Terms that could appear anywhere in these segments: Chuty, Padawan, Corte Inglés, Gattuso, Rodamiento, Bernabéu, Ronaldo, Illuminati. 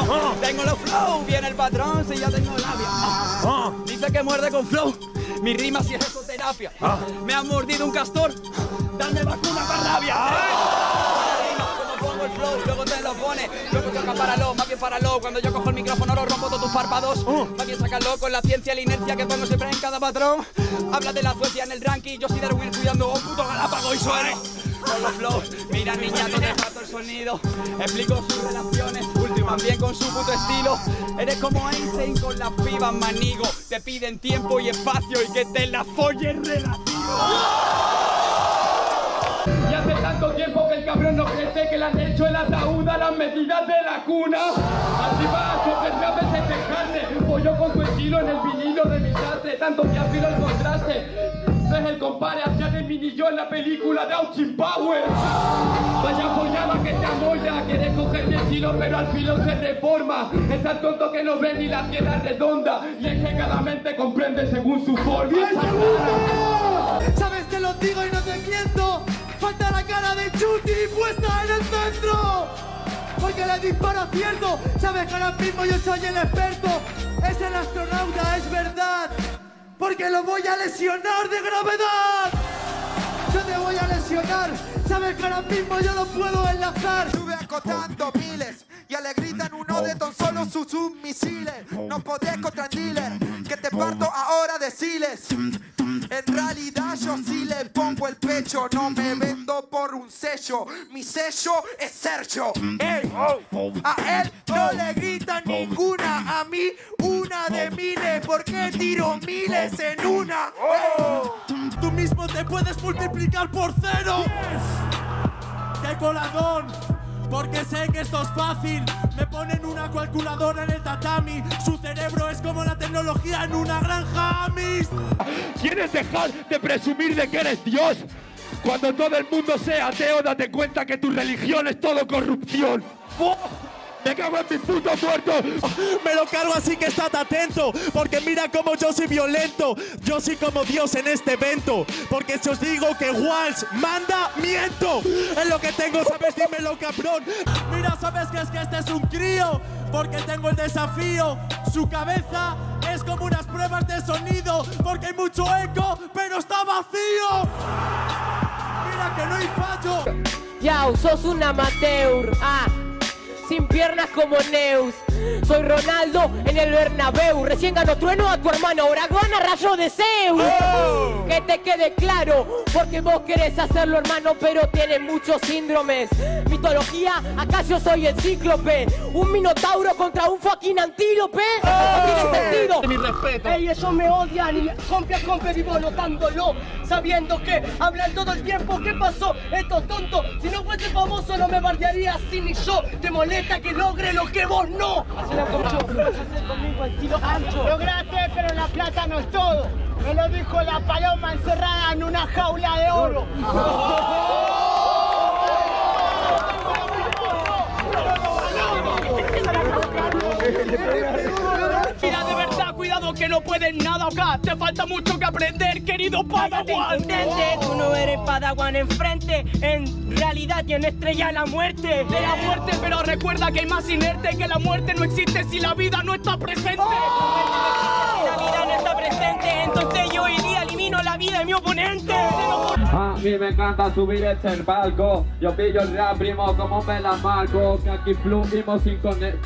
mano. Tengo los flow, viene el patrón, si ya tengo labia. Dice que muerde con flow, mi rima si es esoterapia. Me ha mordido un castor, dame vacuna para rabia. El flow, luego te lo pones, luego toca páralo, más bien páralo. Cuando yo cojo el micrófono lo rompo todos tus párpados. Más bien sácalo con la ciencia, la inercia que pongo siempre en cada patrón. Habla de la suecia en el ranking, yo soy Darwin cuidando un puto Galápago y suene. Con los flows, mira niña, no te mato el sonido. Explico sus relaciones, últimas bien con su puto estilo. Eres como Einstein con las pibas manigo. Te piden tiempo y espacio y que te la folles relativo. Y hace tanto tiempo que el cabrón no crece, que le han hecho el ataúd a las medidas de la cuna. Así va, supernaves en pejarle, pollo con tu estilo en el vinilo de mi sastre, tanto que afino el contraste. Es el compare hacia de mini yo en la película de Austin Powers. Vaya follada que te amolla, quieres coger mi estilo pero al filo se reforma. Es tan tonto que no ve ni la tierra redonda, y es que cada mente comprende según su forma. Sabes que lo digo y no te miento. Falta la cara de Chuty puesta en el centro, porque le disparo cierto. Sabes que ahora mismo yo soy el experto. Es el astronauta, es verdad, porque lo voy a lesionar de gravedad. Yo te voy a lesionar. Sabes que ahora mismo yo lo puedo enlazar. Estuve acotando miles y alegritan uno de tan solo sus submisiles. No podés contra el dealer, que te parto ahora de siles. En realidad yo sí le pongo el pecho, no me vendo por un sello, mi sello es Sergio. Ey, a él no le gritan ninguna, a mí una de miles, porque tiro miles en una. Tú mismo te puedes multiplicar por cero. Yes. ¡Qué coladón! Porque sé que esto es fácil. Me ponen una calculadora en el tatami. Su cerebro es como la tecnología en una granja Amis. ¿Quieres dejar de presumir de que eres Dios? Cuando todo el mundo sea ateo, date cuenta que tu religión es todo corrupción. ¡Oh! ¡Me cago en mis putos muertos! Me lo cargo, así que estate atento, porque mira cómo yo soy violento. Yo soy como Dios en este evento, porque si os digo que Walsh manda, miento. Es lo que tengo, ¿sabes? Dímelo, cabrón. Mira, ¿sabes qué? Es que este es un crío, porque tengo el desafío. Su cabeza es como unas pruebas de sonido, porque hay mucho eco, pero está vacío. Mira que no hay fallo. Yao, sos un amateur. Sin piernas como Neus, soy Ronaldo en el Bernabéu. Recién ganó Trueno a tu hermano, ahora gana Rayo de Zeus. Que te quede claro, porque vos querés hacerlo, hermano, pero tienes muchos síndromes. Mitología, acá yo soy el cíclope, un minotauro contra un fucking antílope. No tiene sentido. Mi respeto. Ey, ellos me odian y compa vivo notándolo, sabiendo que hablan todo el tiempo. ¿Qué pasó? Estos tontos, si no fuese famoso no me bardearía así ni yo. Te molesta que logre lo que vos no. Hacela con yo, hacela conmigo al tiro ancho. Lograste, pero la plata no es todo. Me lo dijo la paloma encerrada en una jaula de oro. Mira, de verdad, cuidado que no puedes nada acá. Te falta mucho que aprender, querido Padawan. Tú no eres Padawan enfrente. En realidad tiene estrella la muerte. De la muerte, pero recuerda que hay más inerte, que la muerte no existe si la vida no está presente. La vida no está presente, entonces yo hoy día elimino la vida de mi oponente. A mí me encanta subir este barco. Yo pillo el rap, primo, como me la marco. Que aquí fluimos sin complejo.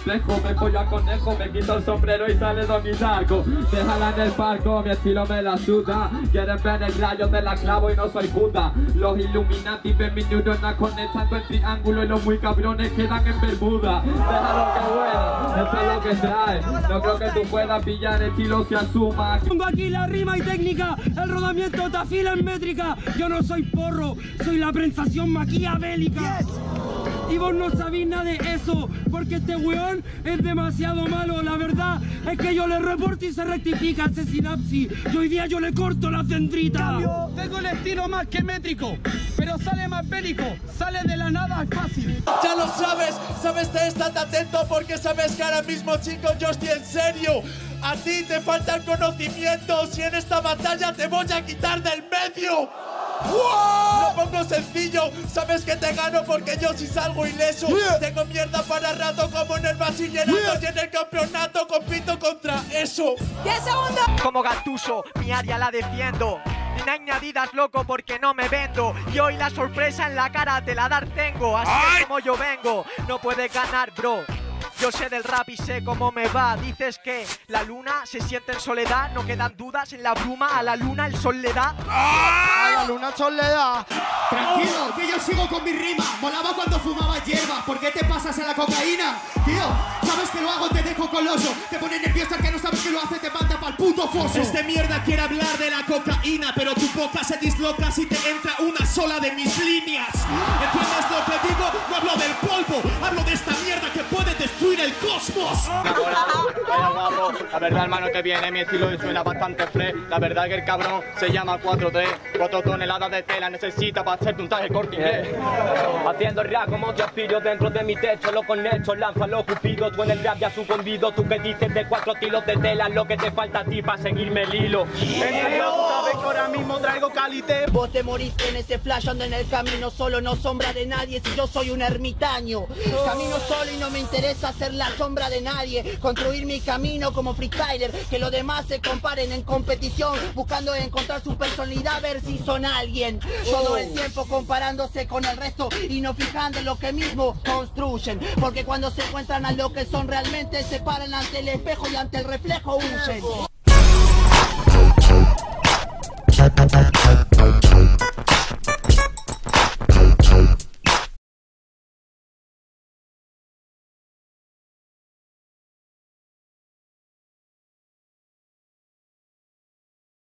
Me pollo a conejo, me quito el sombrero y sale de mi arco. Déjala en el barco, mi estilo me la suda. Quieren ver el rayo, te la clavo y no soy puta. Los Illuminati ven mi neurona conectando el triángulo y los muy cabrones quedan en Bermuda. Déjalo que vuela, eso es lo que trae. No creo que tú puedas pillar el estilo se asuma. Pongo aquí la rima y técnica, el rodamiento te afila en métrica. Yo no soy porro, soy la prensación maquiavélica. Yes. Y vos no sabéis nada de eso, porque este weón es demasiado malo. La verdad es que yo le reporto y se rectifica, hace sinapsis. Y hoy día yo le corto la centrita. Cambio. Tengo el estilo más que métrico, pero sale más bélico, sale de la nada, es fácil. Ya lo sabes, sabes de esta, estate atento, porque sabes que ahora mismo, chicos, yo estoy en serio. A ti te faltan conocimientos y en esta batalla te voy a quitar del medio. ¡Wow! Lo pongo sencillo, sabes que te gano porque yo si salgo ileso. Tengo mierda para rato como en el bachillerato y en el campeonato compito contra eso. 10 segundos. Como Gattuso, mi área la defiendo. Ni añadidas, loco, porque no me vendo. Y hoy la sorpresa en la cara te la dar tengo. Así es como yo vengo, no puedes ganar, bro. Yo sé del rap y sé cómo me va. Dices que la luna se siente en soledad. No quedan dudas en la bruma. A la luna el sol le da. ¡Ay! A la luna el sol le da. Tranquilo, que yo sigo con mi rima. Molaba cuando fumaba hierba. ¿Por qué te pasas a la cocaína? Tío, sabes que lo hago, te dejo coloso. Te pones nervioso al que no sabes que lo hace, te manda pa'l puto foso. Este mierda quiere hablar de la cocaína, pero tu boca se disloca si te entra una sola de mis líneas. ¿Entiendes lo que digo? No hablo del polvo, hablo de esta mierda que puede destruir el cosmos. Hola, guapo. La verdad, hermano, que viene mi estilo y suena bastante fresh. La verdad que el cabrón se llama 4-3. 4 toneladas de tela necesita para hacerte un traje Corte Inglés. Haciendo rap como chapillo dentro de mi techo. Lo conecto, lánzalo cupido. Tú en el rap ya sucumbido. Tú que dices de 4 tiros de tela. Lo que te falta a ti para seguirme el hilo. Sabes que ahora mismo traigo calité. Vos te moriste en ese flash, ando en el camino solo. No sombra de nadie si yo soy un ermitaño. Camino solo y no me interesa ser la sombra de nadie, construir mi camino como freestyler, que los demás se comparen en competición, buscando encontrar su personalidad, ver si son alguien, todo el tiempo comparándose con el resto y no fijando en lo que mismo construyen, porque cuando se encuentran a lo que son realmente, se paran ante el espejo y ante el reflejo huyen.